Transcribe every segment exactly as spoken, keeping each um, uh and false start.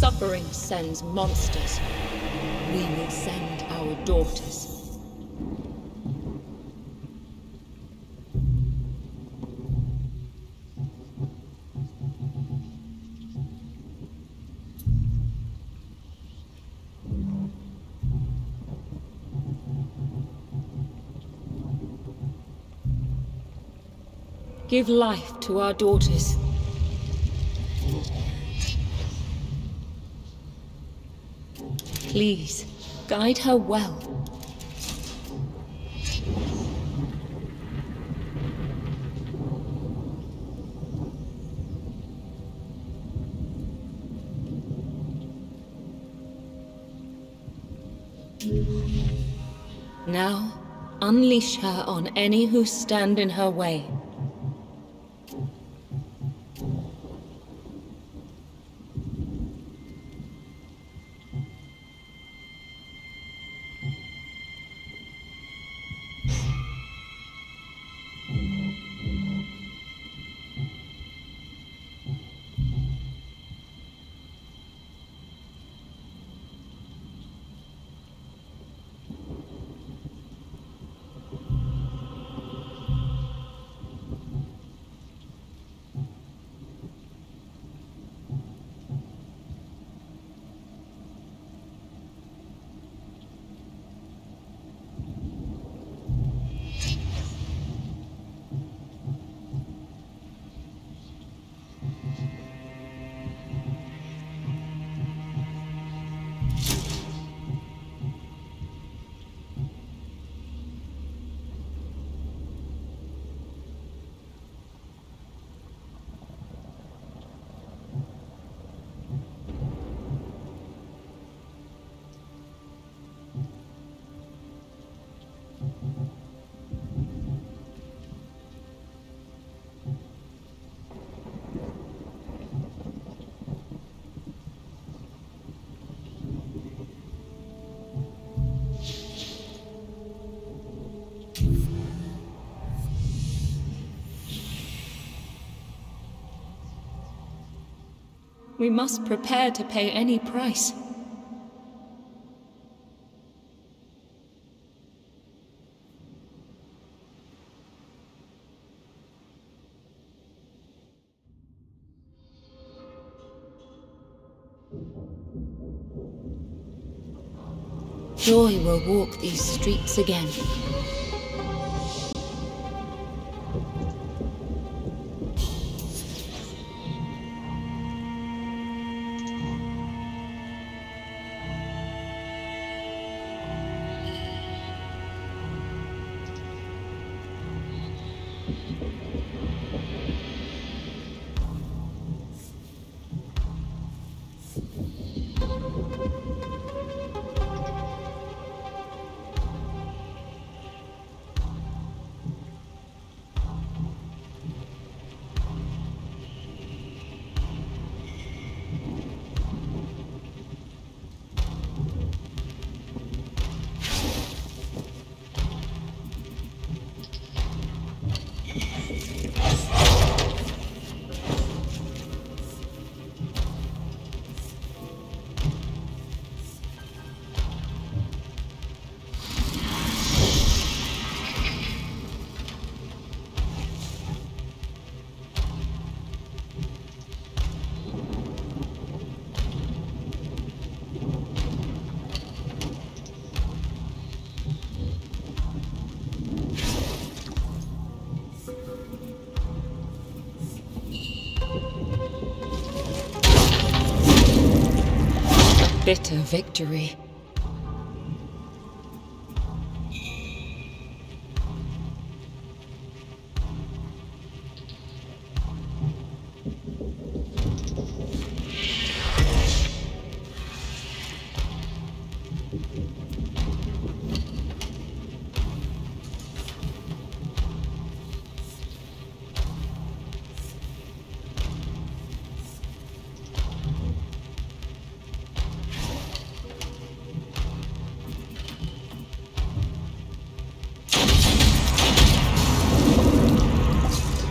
Suffering sends monsters. We will send our daughters. Give life to our daughters. Please, guide her well. Now, unleash her on any who stand in her way. We must prepare to pay any price. Joy will walk these streets again. Bitter victory.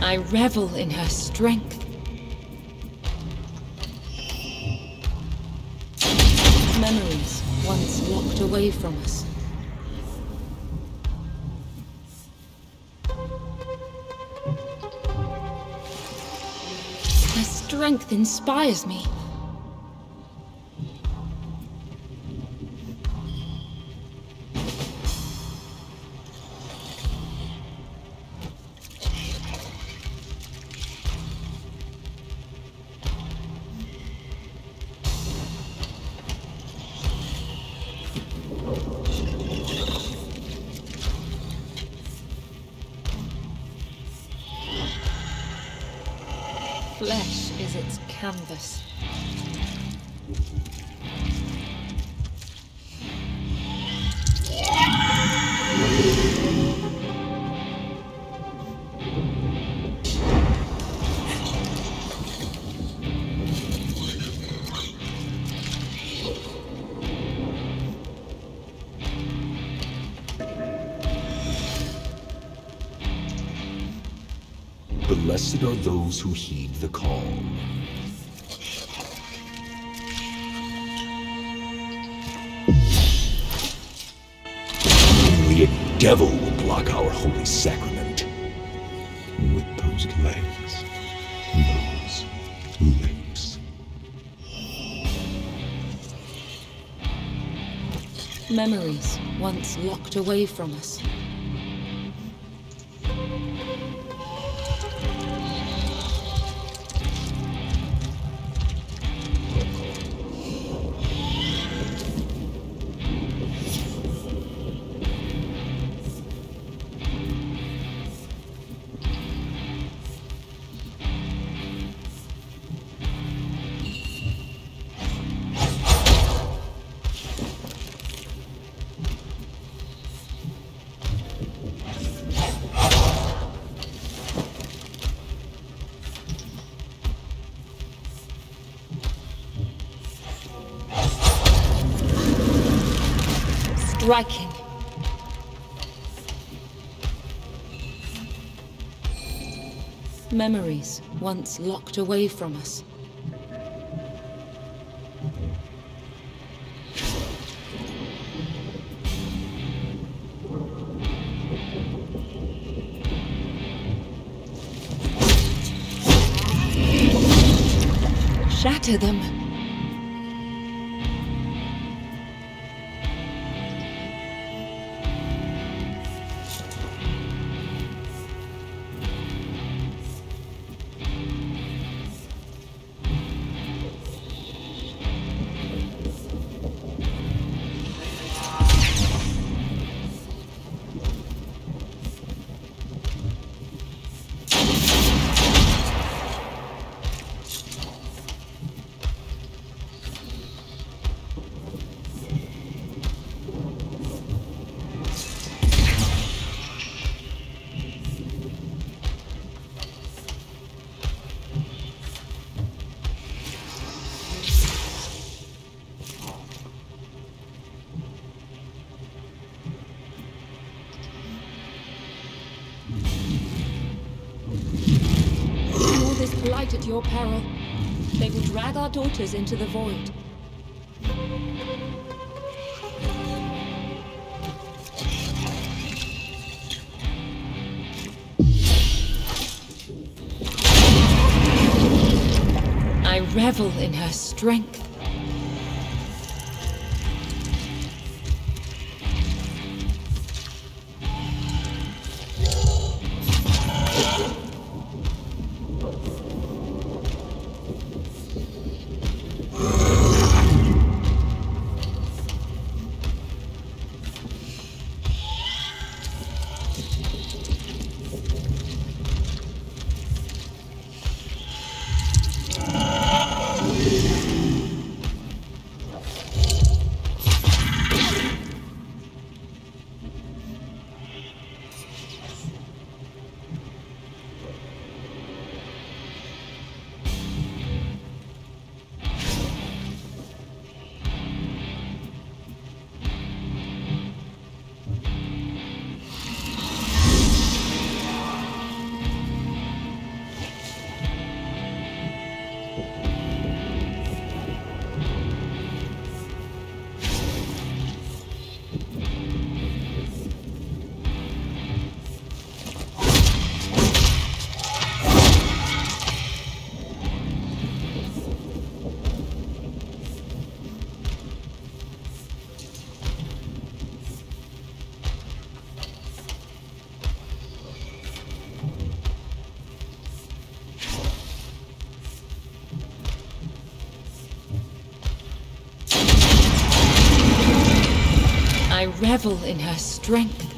I revel in her strength. memories once locked away from us. Their strength inspires me. Flesh is its canvas. Blessed are those who heed the call. Only a devil will block our holy sacrament. With those legs, those lips. Memories once locked away from us. Striking. Memories once locked away from us. Shatter them. Light at your peril. They will drag our daughters into the void. I revel in her strength. I revel in her strength.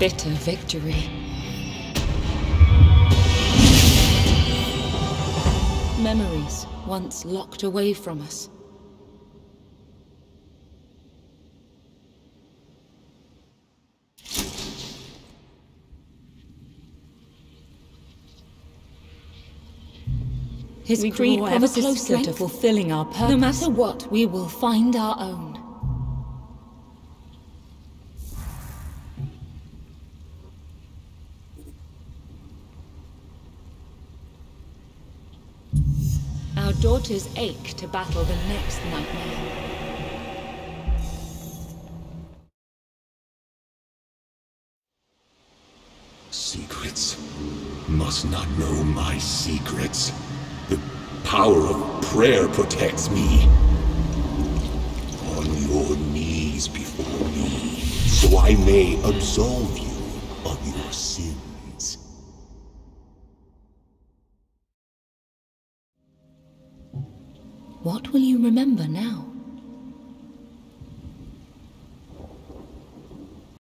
Bitter victory. Memories once locked away from us. His creed promises ever closer to fulfilling our purpose. No matter what, we will find our own. Our daughters ache to battle the next nightmare. Secrets. Must not know my secrets. The power of prayer protects me. On your knees before me, so I may absolve you of your sins. What will you remember now?